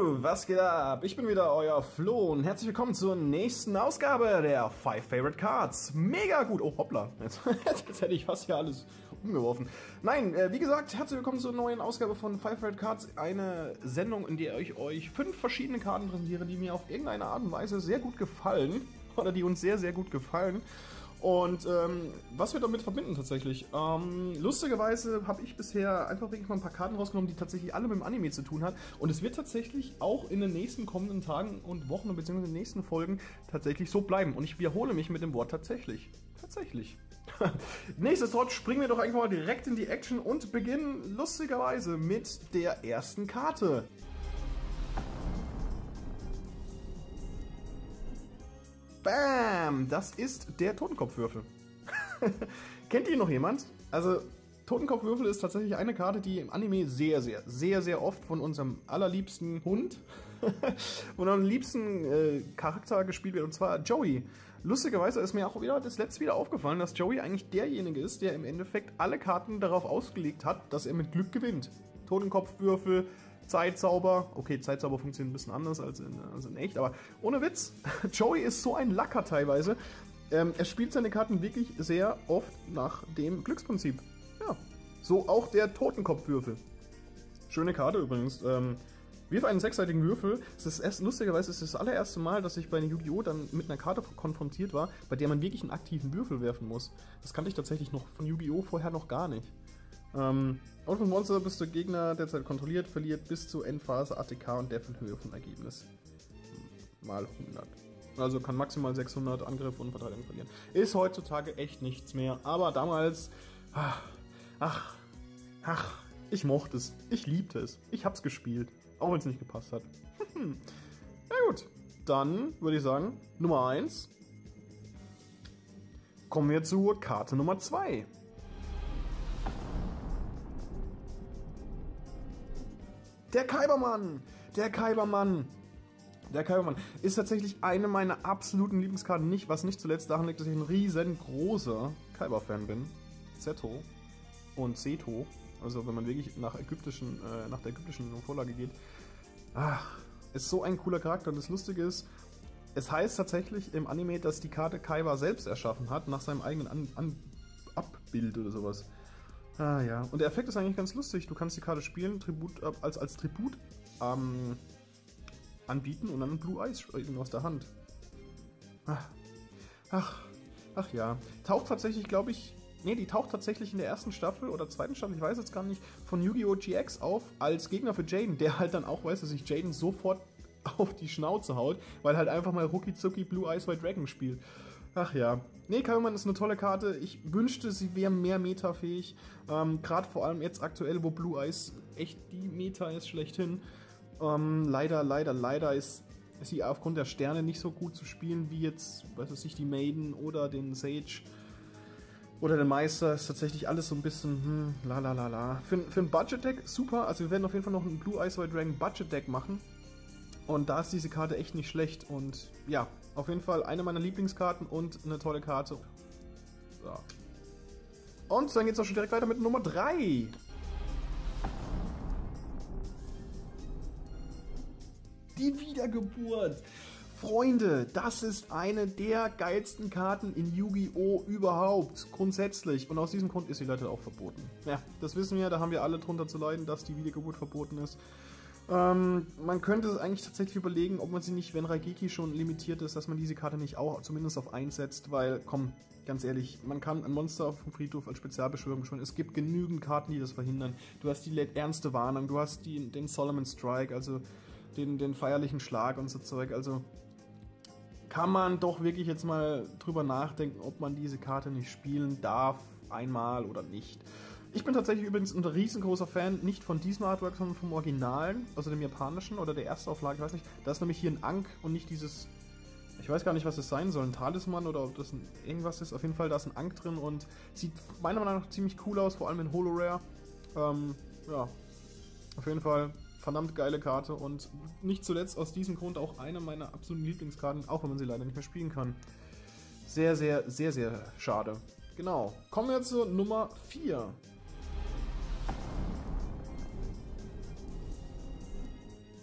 Was geht ab? Ich bin wieder euer Flo und herzlich willkommen zur nächsten Ausgabe der Five Favorite Cards. Mega gut. Oh, hoppla. Jetzt hätte ich fast hier alles umgeworfen. Nein, wie gesagt, herzlich willkommen zur neuen Ausgabe von Five Favorite Cards. Eine Sendung, in der ich euch 5 verschiedene Karten präsentiere, die mir auf irgendeine Art und Weise sehr gut gefallen. Oder die uns sehr, sehr gut gefallen. Und was wir damit verbinden tatsächlich, lustigerweise habe ich bisher einfach wirklich mal ein paar Karten rausgenommen, die tatsächlich alle mit dem Anime zu tun hat. Und es wird tatsächlich auch in den nächsten kommenden Tagen und Wochen bzw. in den nächsten Folgen tatsächlich so bleiben. Und ich wiederhole mich mit dem Wort tatsächlich. Tatsächlich. Nichtsdestotrotz springen wir doch einfach mal direkt in die Action und beginnen lustigerweise mit der ersten Karte. Bam! Das ist der Totenkopfwürfel. Kennt ihr noch jemand? Also, Totenkopfwürfel ist tatsächlich eine Karte, die im Anime sehr, sehr, sehr, sehr oft von unserem allerliebsten Hund, von unserem liebsten Charakter gespielt wird, und zwar Joey. Lustigerweise ist mir auch wieder das letzte wieder aufgefallen, dass Joey eigentlich derjenige ist, der im Endeffekt alle Karten darauf ausgelegt hat, dass er mit Glück gewinnt. Totenkopfwürfel, Zeitzauber. Okay, Zeitzauber funktioniert ein bisschen anders als in echt, aber ohne Witz. Joey ist so ein Lacker teilweise. Er spielt seine Karten wirklich sehr oft nach dem Glücksprinzip. Ja, so auch der Totenkopfwürfel. Schöne Karte übrigens. Wirf einen 6-seitigen Würfel. Es ist lustigerweise ist das allererste Mal, dass ich bei Yu-Gi-Oh! Dann mit einer Karte konfrontiert war, bei der man wirklich einen aktiven Würfel werfen muss. Das kannte ich tatsächlich noch von Yu-Gi-Oh! Vorher noch gar nicht. Out of Monster bist du Gegner derzeit kontrolliert, verliert bis zur Endphase ATK und der Höhe von Ergebnis. Mal 100. Also kann maximal 600 Angriff und Verteidigung verlieren. Ist heutzutage echt nichts mehr, aber damals, ich mochte es. Ich liebte es. Ich hab's gespielt. Auch wenn es nicht gepasst hat. Na gut, dann würde ich sagen, Nummer 1. Kommen wir zu Karte Nummer 2. Der Kaibaman! Der Kaibaman! Der Kaibaman ist tatsächlich eine meiner absoluten Lieblingskarten, was nicht zuletzt daran liegt, dass ich ein riesengroßer Kaiba-Fan bin. Seto und Seto, also wenn man wirklich nach der ägyptischen Vorlage geht. Ach, ist so ein cooler Charakter, und das Lustige ist, es heißt tatsächlich im Anime, dass die Karte Kaiba selbst erschaffen hat, nach seinem eigenen Abbild oder sowas. Ah ja, und der Effekt ist eigentlich ganz lustig. Du kannst die Karte spielen, als Tribut anbieten und dann Blue Eyes aus der Hand. Ach ja. Taucht tatsächlich, glaube ich... Ne, die taucht tatsächlich in der ersten Staffel oder zweiten Staffel, ich weiß jetzt gar nicht, von Yu-Gi-Oh! GX auf als Gegner für Jayden, der halt dann auch weiß, dass sich Jayden sofort auf die Schnauze haut, weil halt einfach mal rucki-zucki Blue Eyes White Dragon spielt. Ach ja. Nee, Kaibaman ist eine tolle Karte. Ich wünschte, sie wäre mehr metafähig. Gerade vor allem jetzt aktuell, wo Blue Eyes echt die Meta ist schlechthin. Leider ist sie aufgrund der Sterne nicht so gut zu spielen wie jetzt, weiß ich nicht, die Maiden oder den Sage oder den Meister. Ist tatsächlich alles so ein bisschen Für ein Budget-Deck super. Also wir werden auf jeden Fall noch ein Blue Eyes White Dragon Budget-Deck machen. Und da ist diese Karte echt nicht schlecht. Und ja, auf jeden Fall eine meiner Lieblingskarten und eine tolle Karte. So. Und dann geht's auch schon direkt weiter mit Nummer 3. Die Wiedergeburt. Freunde, das ist eine der geilsten Karten in Yu-Gi-Oh! Überhaupt, grundsätzlich. Und aus diesem Grund ist sie leider auch verboten. Ja, das wissen wir, da haben wir alle drunter zu leiden, dass die Wiedergeburt verboten ist. Man könnte es eigentlich tatsächlich überlegen, ob man sie nicht, wenn Raigeki schon limitiert ist, dass man diese Karte nicht auch zumindest auf 1 setzt, weil, komm, ganz ehrlich, man kann ein Monster vom Friedhof als Spezialbeschwörung beschwören. Es gibt genügend Karten, die das verhindern. Du hast die ernste Warnung, du hast den Solomon Strike, also den feierlichen Schlag und so Zeug. Also kann man doch wirklich jetzt mal drüber nachdenken, ob man diese Karte nicht spielen darf, einmal oder nicht. Ich bin tatsächlich übrigens ein riesengroßer Fan, nicht von diesem Artwork, sondern vom Originalen, also dem japanischen oder der ersten Auflage, ich weiß nicht. Da ist nämlich hier ein Ankh und nicht dieses, ich weiß gar nicht, was das sein soll, ein Talisman oder ob das irgendwas ist. Auf jeden Fall, da ist ein Ankh drin und sieht meiner Meinung nach ziemlich cool aus, vor allem in Holorare. Ja, auf jeden Fall verdammt geile Karte und nicht zuletzt aus diesem Grund auch eine meiner absoluten Lieblingskarten, auch wenn man sie leider nicht mehr spielen kann. Sehr, sehr, sehr, sehr schade. Genau, kommen wir zur Nummer 4.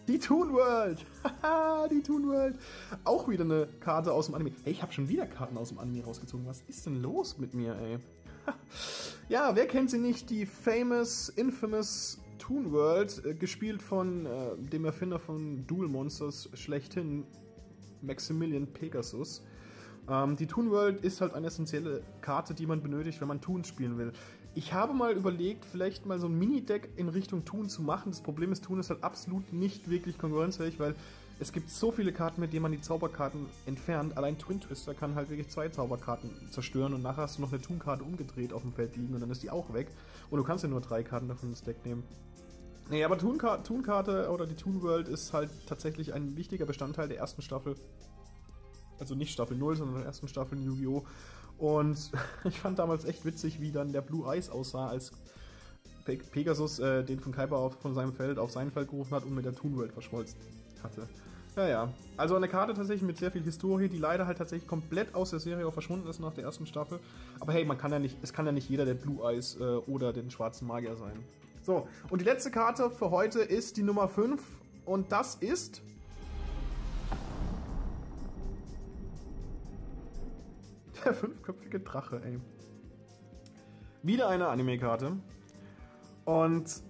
Die Toon World! Haha, die Toon World! Auch wieder eine Karte aus dem Anime. Hey, ich habe schon wieder Karten aus dem Anime rausgezogen. Was ist denn los mit mir, ey? Ja, wer kennt sie nicht? Die famous, infamous Toon World, gespielt von dem Erfinder von Duel Monsters schlechthin, Maximilian Pegasus. Die Toon World ist halt eine essentielle Karte, die man benötigt, wenn man Toons spielen will. Ich habe mal überlegt, vielleicht mal so ein Mini-Deck in Richtung Toon zu machen. Das Problem ist, Toon ist halt absolut nicht wirklich konkurrenzfähig, weil es gibt so viele Karten, mit denen man die Zauberkarten entfernt. Allein Twin-Twister kann halt wirklich 2 Zauberkarten zerstören und nachher hast du noch eine Toon-Karte umgedreht auf dem Feld liegen und dann ist die auch weg. Und du kannst ja nur 3 Karten davon ins Deck nehmen. Nee, aber Toon-Karte oder die Toon World ist halt tatsächlich ein wichtiger Bestandteil der ersten Staffel. Also nicht Staffel 0, sondern der ersten Staffel Yu-Gi-Oh! Und ich fand damals echt witzig, wie dann der Blue Eyes aussah, als Pegasus den von Kaibaman von seinem Feld auf sein Feld gerufen hat und mit der Toon World verschmolzen hatte. Ja, ja. Also eine Karte tatsächlich mit sehr viel Historie, die leider halt tatsächlich komplett aus der Serie auch verschwunden ist nach der ersten Staffel. Aber hey, man kann ja nicht, es kann ja nicht jeder der Blue Eyes oder den schwarzen Magier sein. So, und die letzte Karte für heute ist die Nummer 5 und das ist... der 5-köpfige Drache, ey. Wieder eine Anime-Karte. Und...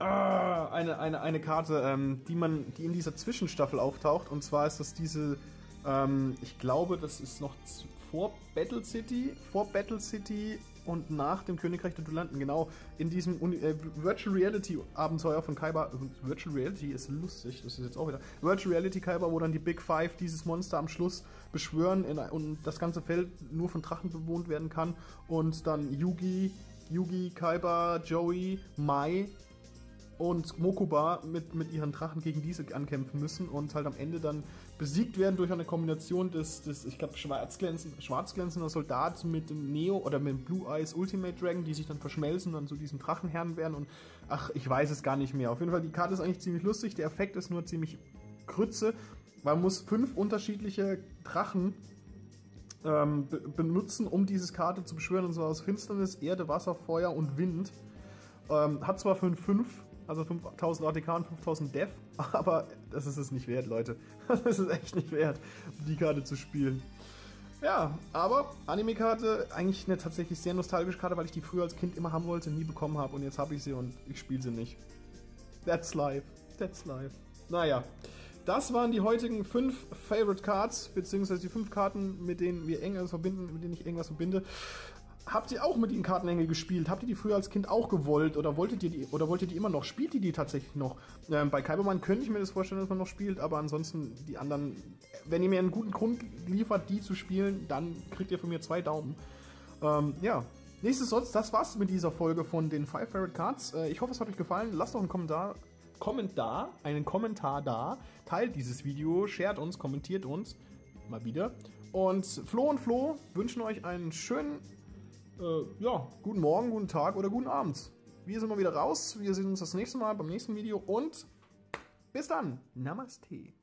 eine Karte, die in dieser Zwischenstaffel auftaucht. Und zwar ist das diese... ich glaube, das ist noch vor Battle City. Vor Battle City und nach dem Königreich der Dulanden. Genau, in diesem Virtual Reality Abenteuer von Kaibaman. Virtual Reality ist lustig, das ist jetzt auch wieder. Virtual Reality Kaibaman, wo dann die Big Five dieses Monster am Schluss beschwören und das ganze Feld nur von Drachen bewohnt werden kann. Und dann Yugi, Kaibaman, Joey, Mai und Mokuba mit ihren Drachen gegen diese ankämpfen müssen und halt am Ende dann besiegt werden durch eine Kombination des ich glaube, schwarzglänzender Soldat mit dem Neo oder mit dem Blue Eyes Ultimate Dragon, die sich dann verschmelzen und dann zu diesen Drachenherren werden und ach, ich weiß es gar nicht mehr. Auf jeden Fall, die Karte ist eigentlich ziemlich lustig, der Effekt ist nur ziemlich Krütze, weil man muss 5 unterschiedliche Drachen benutzen, um diese Karte zu beschwören, und zwar aus Finsternis, Erde, Wasser, Feuer und Wind. Hat zwar 5-5, also 5000 ATK und 5000 Def, aber das ist es nicht wert, Leute. Das ist echt nicht wert, die Karte zu spielen. Ja, aber Anime-Karte, eigentlich eine tatsächlich sehr nostalgische Karte, weil ich die früher als Kind immer haben wollte, nie bekommen habe und jetzt habe ich sie und ich spiele sie nicht. That's life, that's life. Naja, das waren die heutigen 5 Favorite Cards, beziehungsweise die 5 Karten, mit denen wir irgendwas verbinden, mit denen ich irgendwas verbinde. Habt ihr auch mit den Kartenengel gespielt? Habt ihr die früher als Kind auch gewollt? Oder wolltet ihr die immer noch? Spielt ihr die tatsächlich noch? Bei Kaibaman könnte ich mir das vorstellen, dass man noch spielt, aber ansonsten die anderen... Wenn ihr mir einen guten Grund liefert, die zu spielen, dann kriegt ihr von mir 2 Daumen. Ja, nichtsdestotrotz, das war's mit dieser Folge von den 5 Favorite Cards. Ich hoffe, es hat euch gefallen. Lasst doch einen Kommentar da. Teilt dieses Video, shared uns, kommentiert uns. Mal wieder. Und Flo und Flo wünschen euch einen schönen... ja, guten Morgen, guten Tag oder guten Abend. Wir sind mal wieder raus. Wir sehen uns das nächste Mal beim nächsten Video und bis dann. Namaste.